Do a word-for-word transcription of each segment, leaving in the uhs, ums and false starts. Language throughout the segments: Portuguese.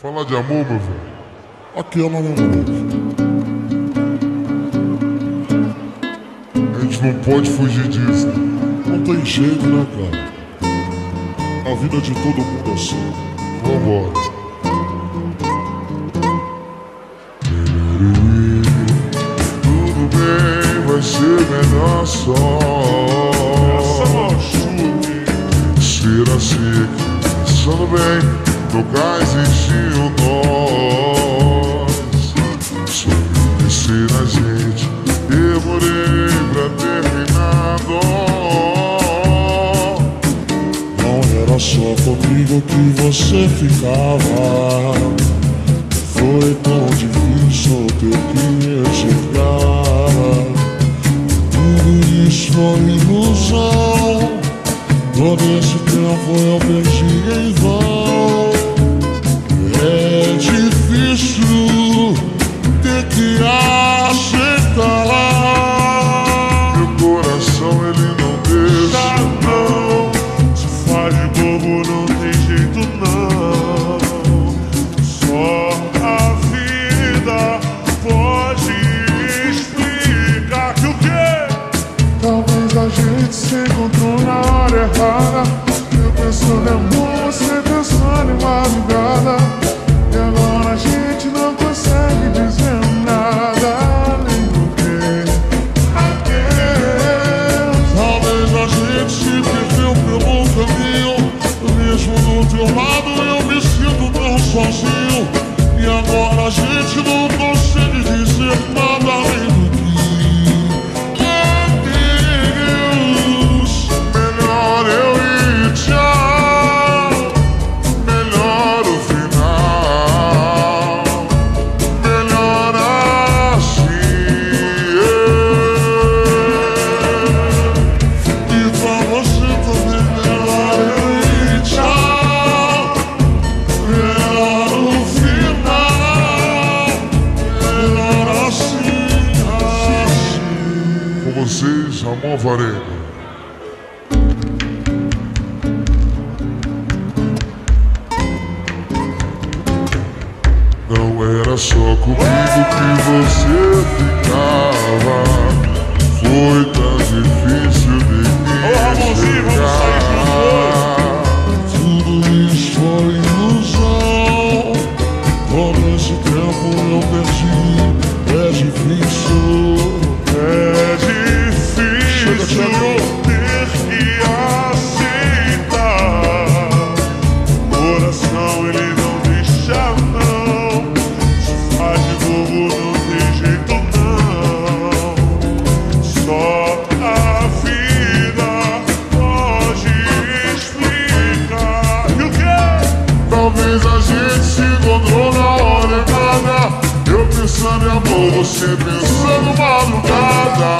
Fala de amor, meu velho. Aquela namorada. A gente não pode fugir disso. Não tem jeito, né, cara? A vida de todo mundo é assim. Vambora. Tudo bem, vai ser melhor só. Será assim, pensando bem. No cais enchiam nós. Só descer a gente. Demorei pra terminar. Não era só comigo que você ficava. Foi tão difícil ter que me enxergar. Tudo isso foi ilusão. Todo esse tempo eu perdi em vão. É difícil ter que aceitar. Meu coração ele não deixa não. Se faz de bobo não tem jeito não. Só a vida pode explicar que o quê? Talvez a gente se encontrou na hora errada. Eu pensando em amor, você pensando em madrugada. E agora a gente não consegue dizer nada além do que adeus. Talvez a gente se perdeu pelo caminho. Mesmo do teu lado eu me sinto tão sozinho. E agora a gente não consegue dizer nada além do que adeus. Melhor eu ir tchau. Amor Varela. Não era só comigo que você ficava. Foi tão difícil de me enxergar. Tudo isso foi ilusão. Todo esse tempo eu perdi. É difícil. É difícil. Ter que aceitar. O coração ele não deixa não. Se faz de bobo não tem jeito não. Só a vida pode explicar e o que? Talvez a gente se encontrou na hora errada. Eu pensando em amor, você pensando madrugada.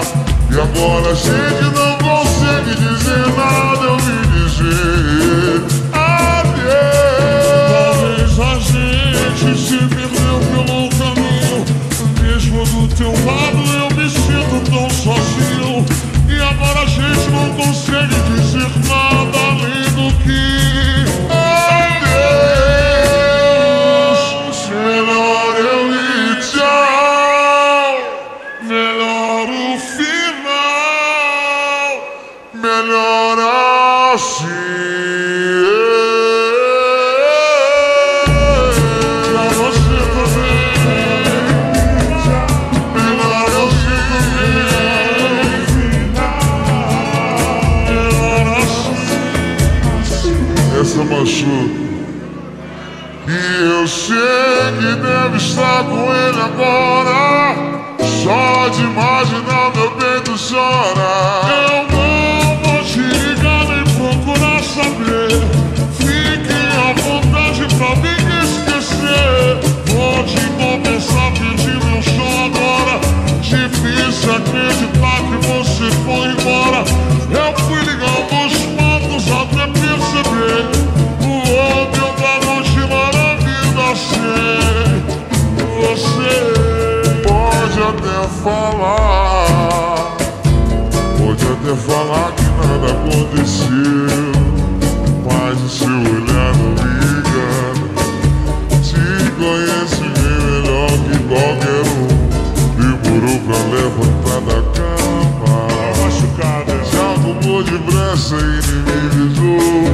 E agora a gente não consegue dizer nada, eu me dizer adeus. Talvez a gente se perdeu pelo caminho. Mesmo do teu lado eu me sinto tão sozinho. E agora a gente não consegue dizer nada além do que adeus. Melhor eu ir tchau. Melhor o fim. Melhor assim. Melhor você também. Melhor assim. Melhor assim. Essa machuca. E eu sei que deve estar com ele agora. Só de imaginar meu peito chora. Difícil acreditar que você foi embora. Eu fui ligar meus pontos até perceber o homem da noite maravilha ser você. Pode até falar, pode até falar que nada aconteceu, mas o seu olhar não me engana. nunca levantar da cama. É machucada. Se acumulou depressa e me visou.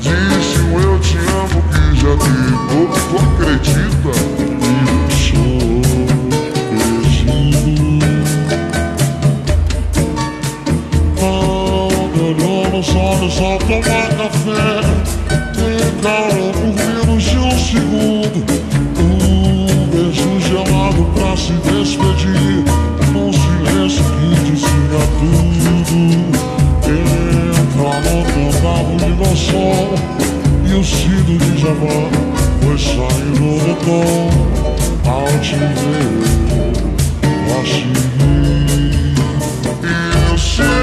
Disse um eu te amo que já teve pouco. Tu acredita? Eu sou Jesus. Adorou no sol, no sol tomar café. Tem calor por menos de um segundo. Pra se despedir, não se resquite, siga tudo. Entra no carro de noção e o cido de Javá foi saindo do tom. Ao te ver, assim eu sei.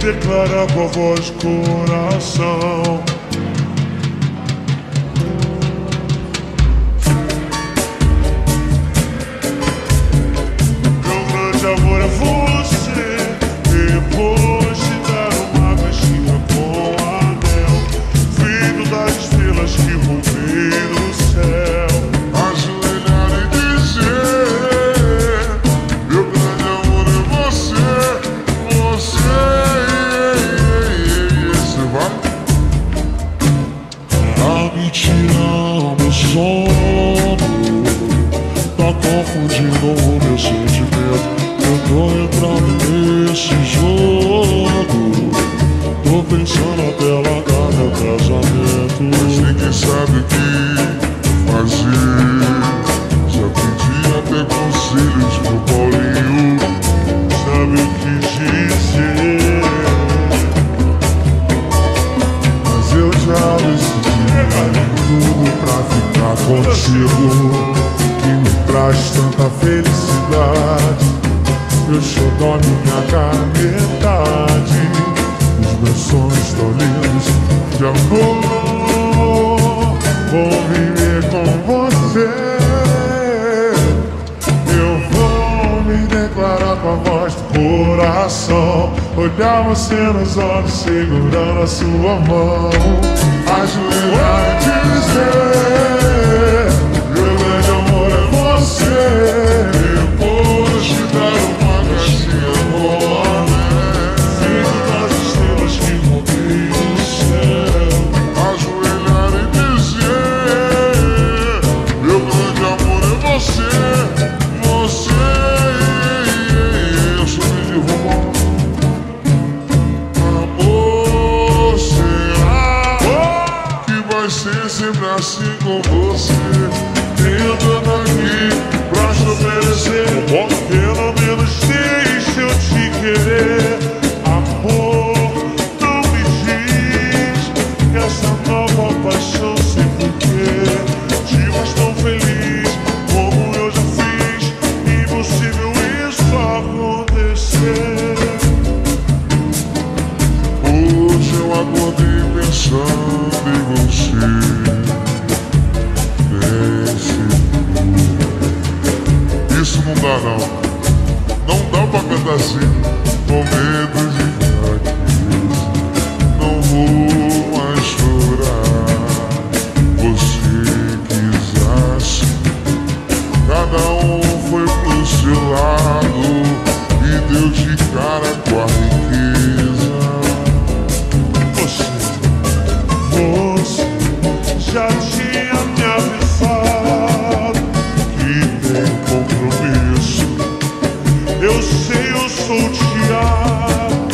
Declara com a voz de coração. Meu grande amor é você. Depois de dar uma caixinha com anel, filho das estrelas que roubei do céu. Ajoelhar e dizer: meu grande amor é você, você. Te amo, meu sono tá confundindo o meu sentimento. Eu tô entrando nesse jogo, tô pensando até largar meu casamento. Mas ninguém sabe o que fazer. Já pedi até conselhos pro Paulinho. Sabe o que dizer? Mas eu já decidi tudo pra ficar contigo, que me traz tanta felicidade. Eu chego a minha caridade. Os meus sonhos tão lindos de amor. Vou viver com você. Eu vou me declarar com a voz do coração. Olhar você nos olhos, segurando a sua mão. Ajoelhar e dizer: meu grande amor é você. Depois de dar uma caixinha boa, filho das estrelas que roubei do céu. Ajoelhar e dizer: meu grande amor é você. Você, eu subi de rumo. Sempre assim com você, eu tô daqui pra te oferecer. Pelo menos deixa eu te querer. Amor, não me diz que essa nova paixão sem porquê te faz tão feliz como eu já fiz. Impossível isso acontecer. Hoje eu acordei pensando em você. Não dá não, não dá pra cantar assim. Com medo de fraqueza, não vou mais chorar. Você quisesse, cada um foi pro seu lado e deu de cara com a riqueza. Você, você já tinha me avisado que tem compromisso. Eu sei, eu sou o diabo.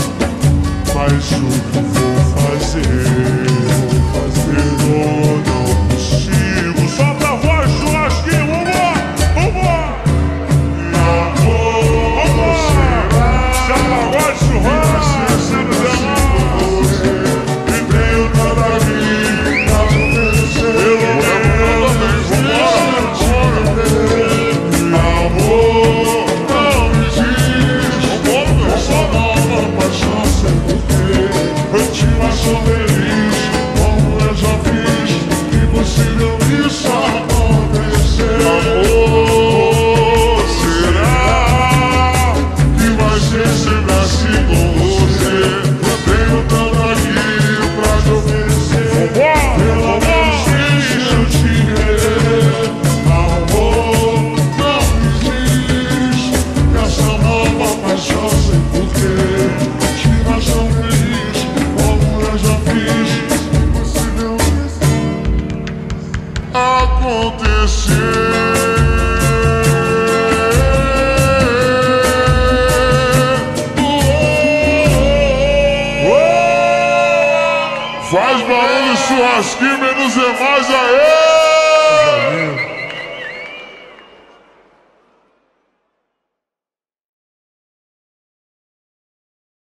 mais, pra ele, churrasquinho menos é mais, aê!